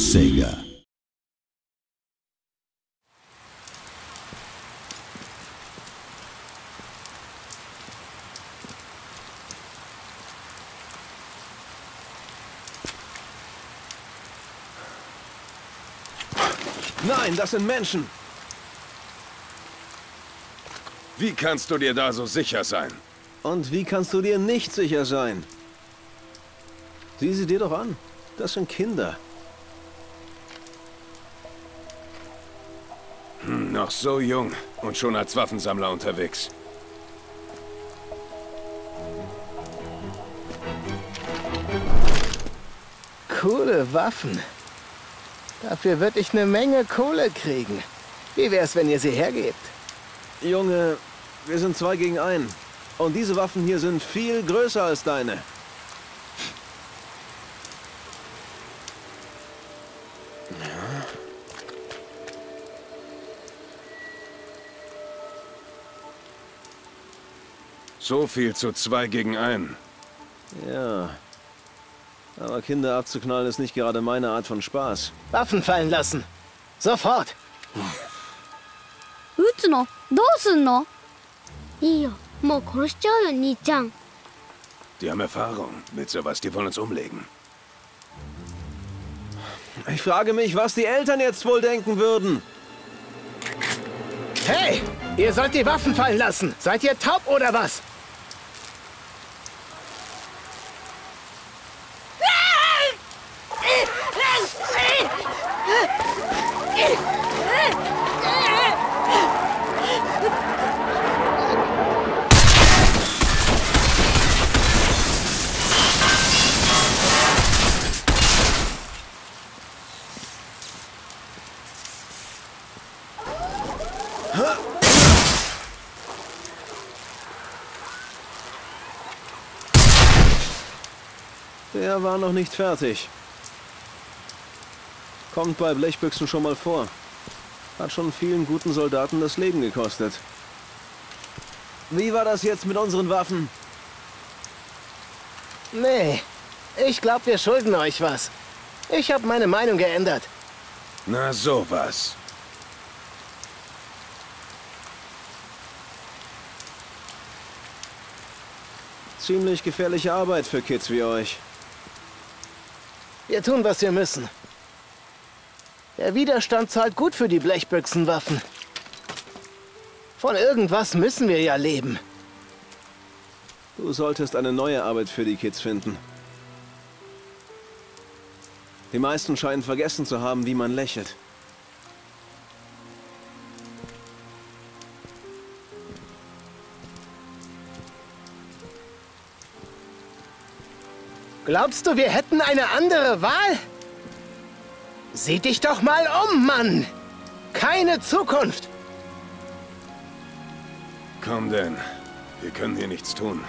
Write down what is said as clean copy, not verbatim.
Sega. Nein, das sind Menschen. Wie kannst du dir da so sicher sein? Und wie kannst du dir nicht sicher sein? Sieh sie dir doch an. Das sind Kinder. Noch so jung und schon als Waffensammler unterwegs. Coole Waffen. Dafür würde ich eine Menge Kohle kriegen. Wie wär's, wenn ihr sie hergebt? Junge, wir sind 2 gegen 1. Und diese Waffen hier sind viel größer als deine. So viel zu 2 gegen 1. Ja. Aber Kinder abzuknallen ist nicht gerade meine Art von Spaß. Waffen fallen lassen. Sofort. Uts no? Dosun no? Iyo, mou koroshichou yo, Nii-chan. Die haben Erfahrung mit sowas. Die wollen uns umlegen. Ich frage mich, was die Eltern jetzt wohl denken würden. Hey, ihr sollt die Waffen fallen lassen. Seid ihr taub oder was? Der war noch nicht fertig. Kommt bei Blechbüchsen schon mal vor. Hat schon vielen guten Soldaten das Leben gekostet. Wie war das jetzt mit unseren Waffen? Nee, ich glaube, wir schulden euch was. Ich habe meine Meinung geändert. Na sowas. Ziemlich gefährliche Arbeit für Kids wie euch. Wir tun, was wir müssen. Der Widerstand zahlt gut für die Blechbüchsenwaffen. Von irgendwas müssen wir ja leben. Du solltest eine neue Arbeit für die Kids finden. Die meisten scheinen vergessen zu haben, wie man lächelt. Glaubst du, wir hätten eine andere Wahl? Sieh dich doch mal um, Mann! Keine Zukunft! Komm denn, wir können hier nichts tun.